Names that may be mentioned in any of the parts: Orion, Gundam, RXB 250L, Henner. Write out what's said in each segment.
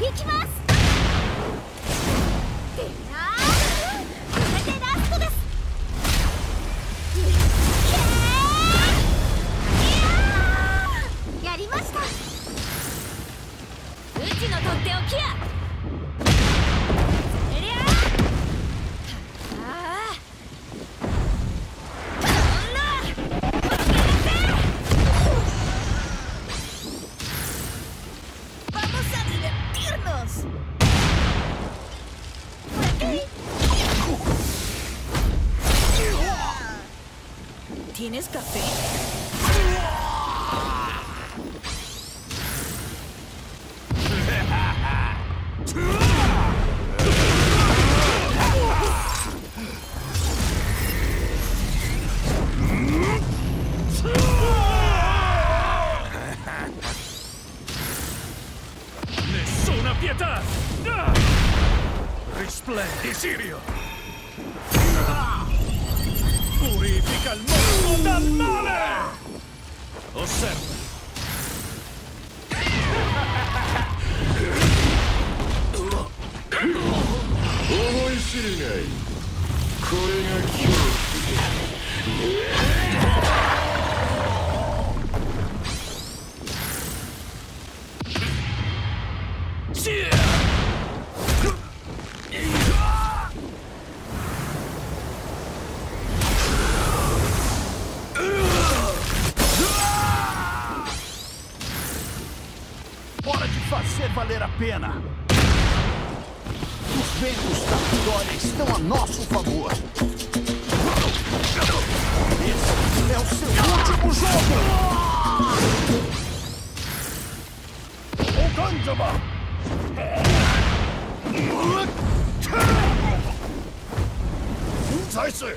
行きます。¿Tienes café? ¡Nessuna pietà! ¡Risplendi, Sirio! ¡Purifica el mundo del mal! ¡Observa! ¡Omoishirigai! ¡Corega Kyoshi! ¡Sí! Valer a pena. Os ventos da vitória estão a nosso favor. Esse é o seu último jogo. O Gundam. Sai se.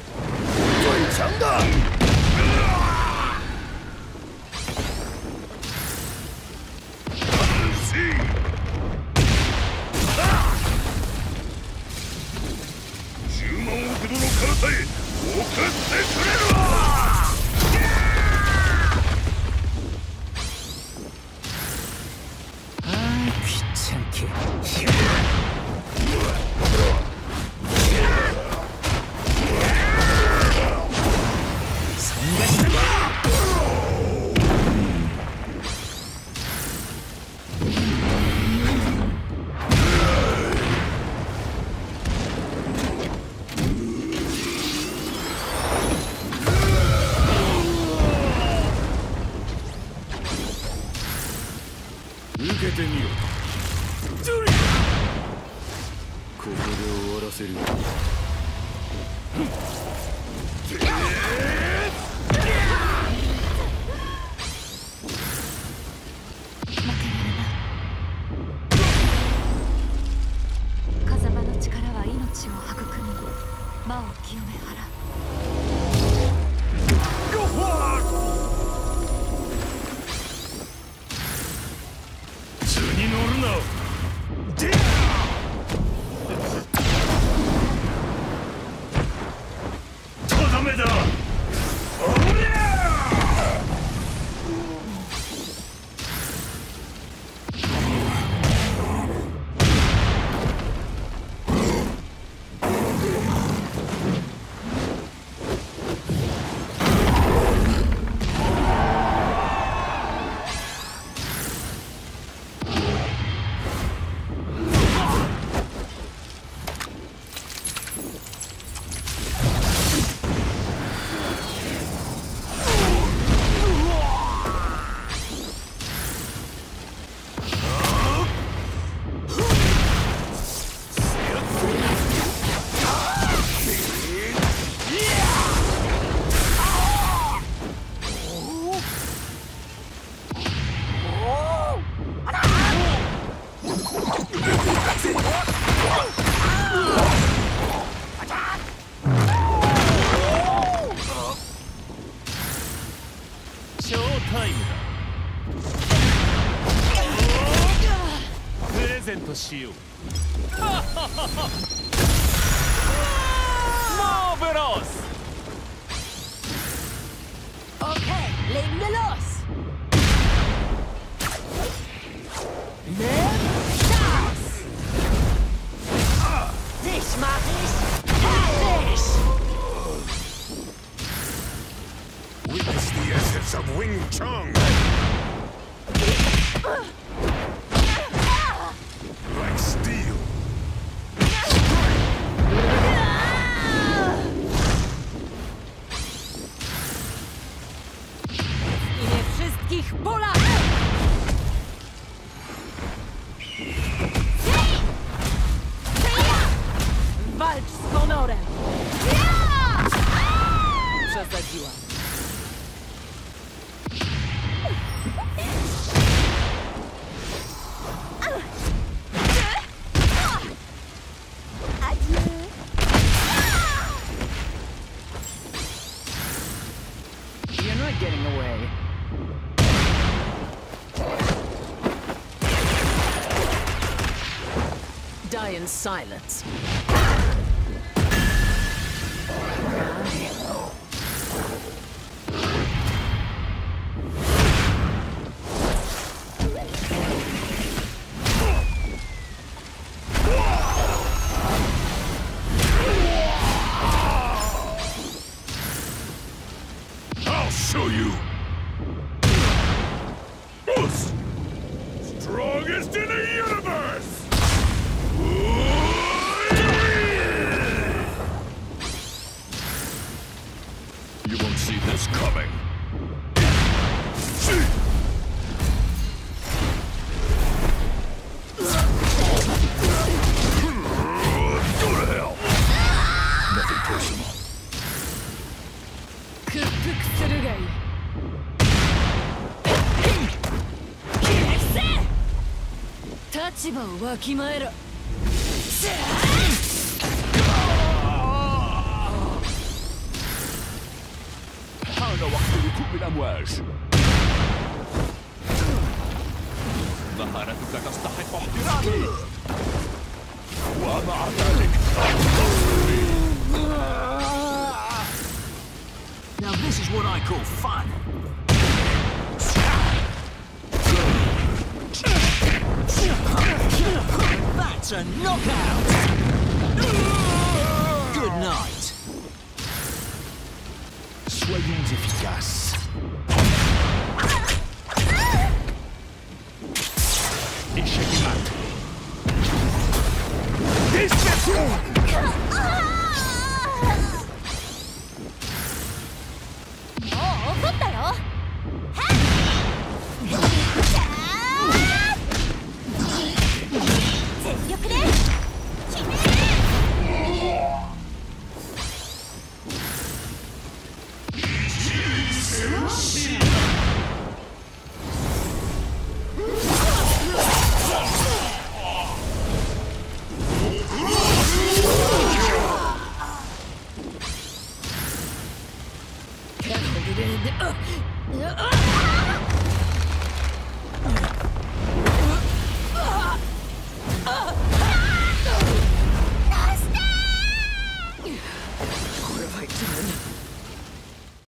¡Moveros! ¡Ok! ¡Lémelos! die in silence. I'll show you. Us, strongest in the universe. You won't see this coming. Go to hell. Nothing personal. ظهرت تستحق احترامي ومع ذلك Now this is what I call fun. That's a knockout. Good night. Soyons efficaces. Échec mat. Dispersion.